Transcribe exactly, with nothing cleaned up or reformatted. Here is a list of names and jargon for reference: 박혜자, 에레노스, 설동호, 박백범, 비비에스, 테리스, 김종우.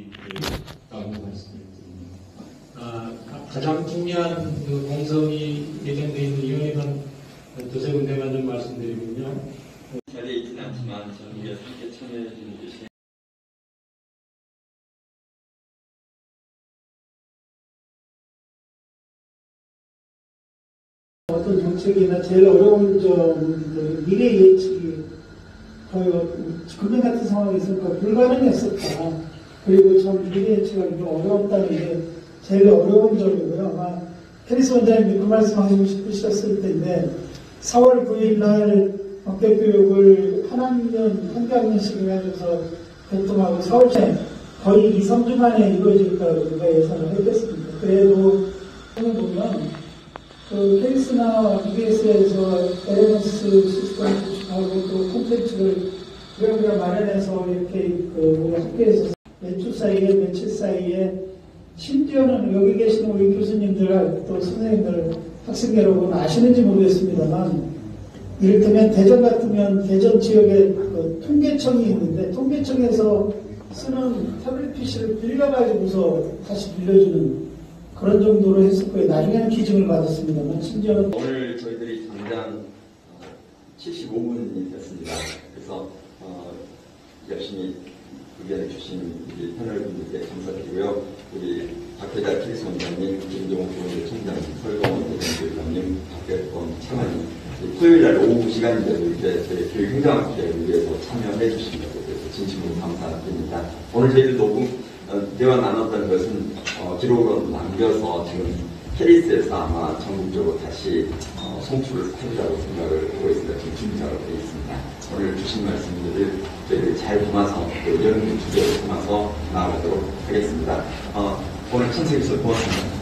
있다고 말씀드립니다. 아, 가장 중요한 그 공석이 예정되어 있는 위원회는 두세 군데만 좀 말씀드리면요. 자리에 있지는 않지만 저희가 함께 참여해 주는 것이 어떤 정책이나 제일 어려운 점, 미래 예측이 금년 같은 상황이 있으니까 불가능했었다. 그리고 참 미래 예측하기 좀 어려웠다는 게 제일 어려운 점이고요. 아마 테리스 원장님이 그 말씀하시고 싶으셨을 텐데 사월 구일 날 원격교육을 한 학년, 한학년씩 해서 개통하고 사월에 거의 이, 삼 주 만에 이루어질 거라고 제가 예상을 했겠습니다. 그래도 보면 그 테리스나 비비에스에서 에레노스 시스템을 구축하고 또 콘텐츠를 그래그래 마련해서 이렇게 그 학교에서 며칠 사이에 며칠 사이에 심지어는 여기 계시는 우리 교수님들 또 선생님들 학생 여러분 아시는지 모르겠습니다만 이를테면 대전 같으면 대전 지역에 그 통계청이 있는데 통계청에서 쓰는 태블릿 피시를 빌려가지고서 다시 빌려주는 그런 정도로 했을 거예요. 나중에는 기증을 받았습니다만 심지어는 오늘 저희들이 당장 칠십오 분이 됐습니다. 그래서 어, 열심히 의견을 주신 우리 패널분들께 감사드리고요. 우리 박혜자 테리스 원장님, 김종우 총장, 설동호 교육감님, 박백범 차관님 토요일날 오후 시간이 되고 이제 저희 교육 행정학회를 위해서 참여해 주신 것에 대해서 진심으로 감사드립니다. 오늘 저희들 녹음 대화 나눴던 것은 어, 기록으로 남겨서 지금 테리스에서 아마 전국적으로 다시 어, 송출을 해주자고 생각을 하고 있습니다. 지금 준비자로 되어 있습니다. 오늘 주신 말씀들을 저희들이 잘 담아서 또 이런 주제를 담아서 나아가도록 하겠습니다. 어, 오늘 참석해 주셔서 고맙습니다.